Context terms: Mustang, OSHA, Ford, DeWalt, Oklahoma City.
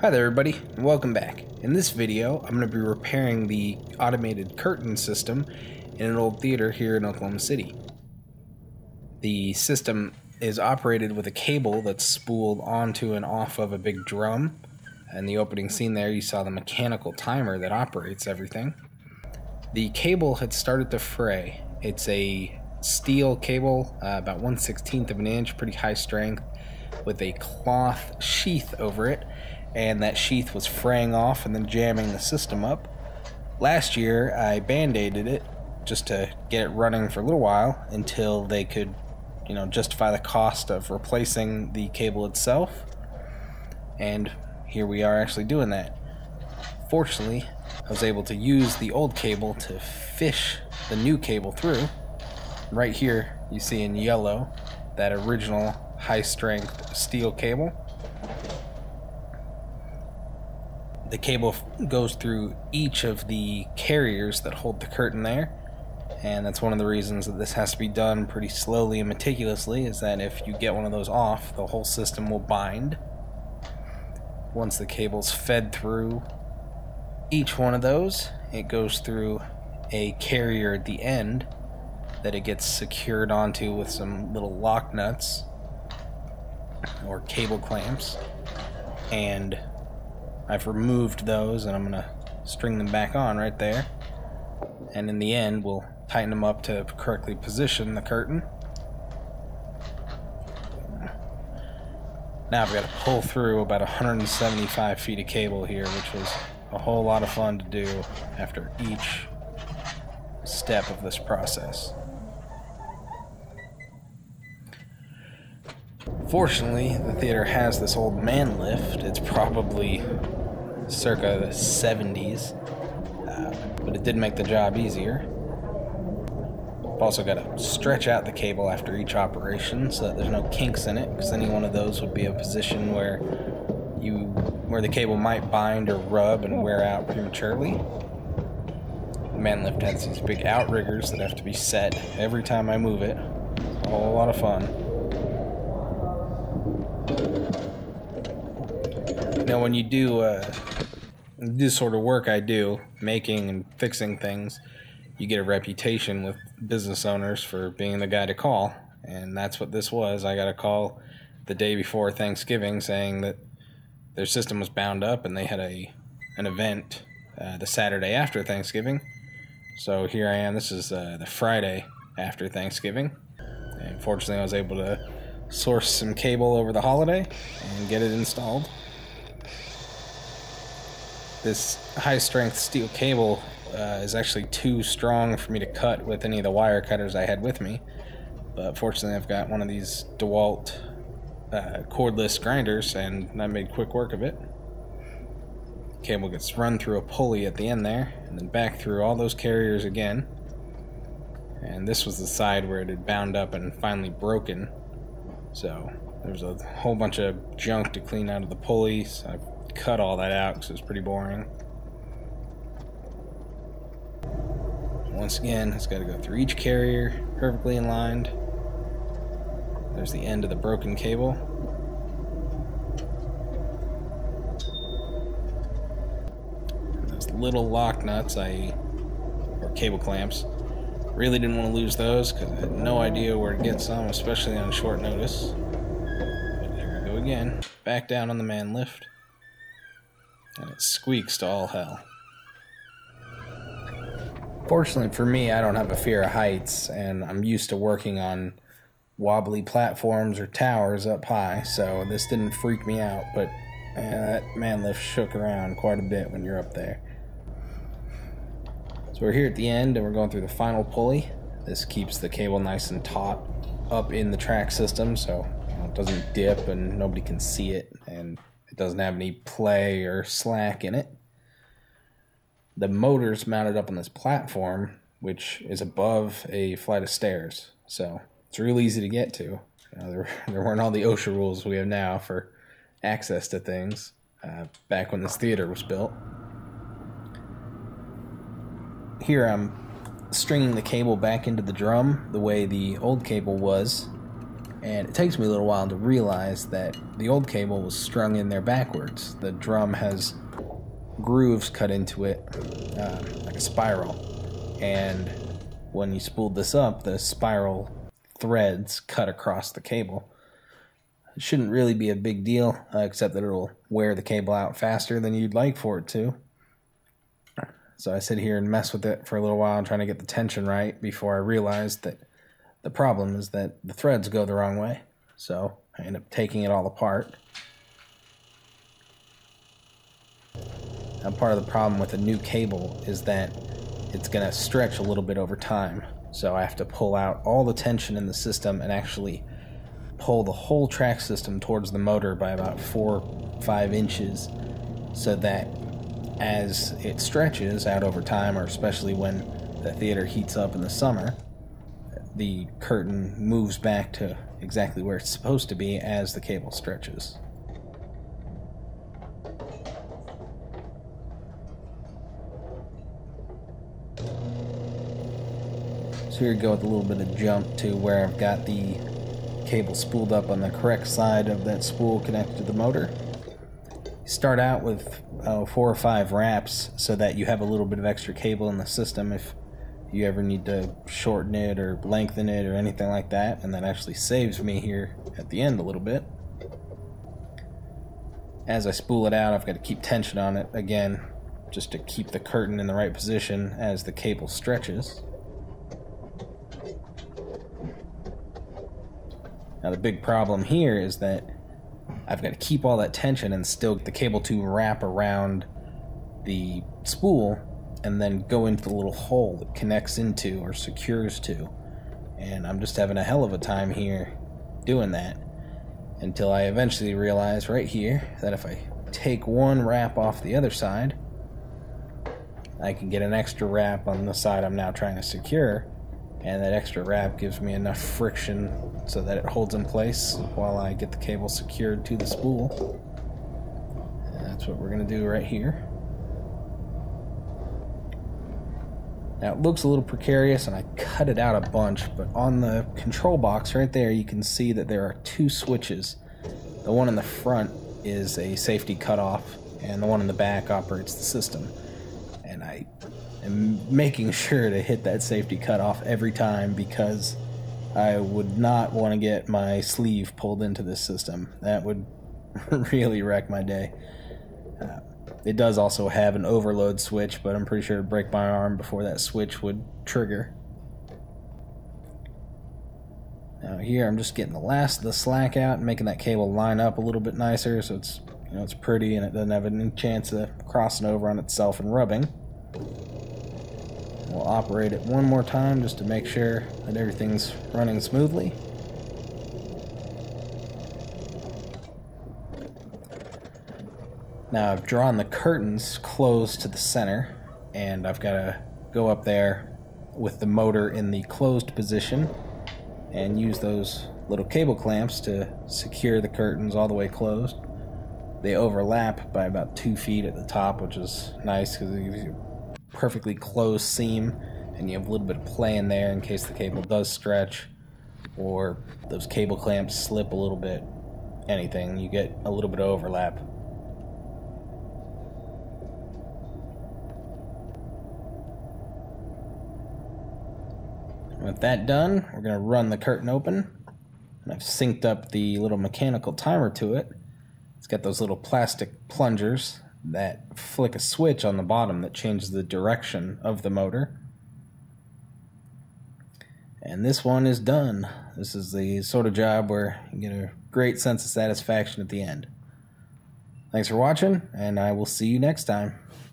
Hi there everybody, and welcome back. In this video, I'm going to be repairing the automated curtain system in an old theater here in Oklahoma City. The system is operated with a cable that's spooled onto and off of a big drum. In the opening scene there, you saw the mechanical timer that operates everything. The cable had started to fray. It's a steel cable, about 1/16 of an inch, pretty high strength, with a cloth sheath over it. And that sheath was fraying off and then jamming the system up. Last year, I band-aided it just to get it running for a little while until they could, justify the cost of replacing the cable itself. And here we are actually doing that. Fortunately, I was able to use the old cable to fish the new cable through. Right here, you see in yellow that original high-strength steel cable. The cable goes through each of the carriers that hold the curtain there, and that's one of the reasons that this has to be done pretty slowly and meticulously, is that if you get one of those off, the whole system will bind. Once the cable's fed through each one of those, it goes through a carrier at the end that it gets secured onto with some little lock nuts or cable clamps, and I've removed those, and I'm going to string them back on right there. And in the end, we'll tighten them up to correctly position the curtain. Now I've got to pull through about 175 feet of cable here, which was a whole lot of fun to do after each step of this process. Fortunately, the theater has this old man lift. It's probably circa the 70s, but it did make the job easier. I've also got to stretch out the cable after each operation so that there's no kinks in it, because any one of those would be a position where the cable might bind or rub and wear out prematurely. The man lift has these big outriggers that have to be set every time I move it. It's a whole lot of fun. Now when you do this sort of work I do, making and fixing things, you get a reputation with business owners for being the guy to call, and that's what this was. I got a call the day before Thanksgiving saying that their system was bound up and they had an event the Saturday after Thanksgiving. So here I am, this is the Friday after Thanksgiving, and fortunately I was able to source some cable over the holiday and get it installed. This high-strength steel cable is actually too strong for me to cut with any of the wire cutters I had with me, but fortunately I've got one of these DeWalt cordless grinders, and I made quick work of it. The cable gets run through a pulley at the end there, and then back through all those carriers again. And this was the side where it had bound up and finally broken, so there's a whole bunch of junk to clean out of the pulley. So I cut all that out because it's pretty boring. Once again, it's got to go through each carrier, perfectly in line. There's the end of the broken cable. And those little lock nuts, or cable clamps, really didn't want to lose those because I had no idea where to get some, especially on short notice. But there we go again, back down on the man lift. And it squeaks to all hell. Fortunately for me, I don't have a fear of heights, and I'm used to working on wobbly platforms or towers up high, so this didn't freak me out, but that man lift shook around quite a bit when you're up there. So we're here at the end, and we're going through the final pulley. This keeps the cable nice and taut up in the track system, so it doesn't dip and nobody can see it, and doesn't have any play or slack in it. The motor's mounted up on this platform, which is above a flight of stairs, so it's real easy to get to. There weren't all the OSHA rules we have now for access to things back when this theater was built. Here I'm stringing the cable back into the drum the way the old cable was, and it takes me a little while to realize that the old cable was strung in there backwards. The drum has grooves cut into it like a spiral, and when you spooled this up, the spiral threads cut across the cable. It shouldn't really be a big deal, except that it'll wear the cable out faster than you'd like for it to. So I sit here and mess with it for a little while trying to get the tension right before I realized that the problem is that the threads go the wrong way. So I end up taking it all apart. Now, part of the problem with a new cable is that it's going to stretch a little bit over time. So I have to pull out all the tension in the system and actually pull the whole track system towards the motor by about 4 or 5 inches so that as it stretches out over time, or especially when the theater heats up in the summer, the curtain moves back to exactly where it's supposed to be as the cable stretches. So here we go with a little bit of jump to where I've got the cable spooled up on the correct side of that spool connected to the motor. Start out with 4 or 5 wraps so that you have a little bit of extra cable in the system if you ever need to shorten it or lengthen it or anything like that, and that actually saves me here at the end a little bit. As I spool it out, I've got to keep tension on it again just to keep the curtain in the right position as the cable stretches. Now the big problem here is that I've got to keep all that tension and still get the cable to wrap around the spool and then go into the little hole that connects into or secures to. And I'm just having a hell of a time here doing that until I eventually realize right here that if I take one wrap off the other side, I can get an extra wrap on the side I'm now trying to secure, and that extra wrap gives me enough friction so that it holds in place while I get the cable secured to the spool. And that's what we're going to do right here. Now it looks a little precarious and I cut it out a bunch, but on the control box right there you can see that there are 2 switches. The one in the front is a safety cutoff and the one in the back operates the system. And I am making sure to hit that safety cutoff every time because I would not want to get my sleeve pulled into this system. That would really wreck my day. It does also have an overload switch, but I'm pretty sure it'd break my arm before that switch would trigger. Now here I'm just getting the last of the slack out and making that cable line up a little bit nicer so it's, you know, it's pretty and it doesn't have any chance of crossing over on itself and rubbing. We'll operate it one more time just to make sure that everything's running smoothly. Now I've drawn the curtains close to the center, and I've got to go up there with the motor in the closed position and use those little cable clamps to secure the curtains all the way closed. They overlap by about 2 feet at the top, which is nice because it gives you a perfectly closed seam and you have a little bit of play in there in case the cable does stretch or those cable clamps slip a little bit. Anything, you get a little bit of overlap. With that done, we're going to run the curtain open, and I've synced up the little mechanical timer to it. It's got those little plastic plungers that flick a switch on the bottom that changes the direction of the motor. And this one is done. This is the sort of job where you get a great sense of satisfaction at the end. Thanks for watching, and I will see you next time.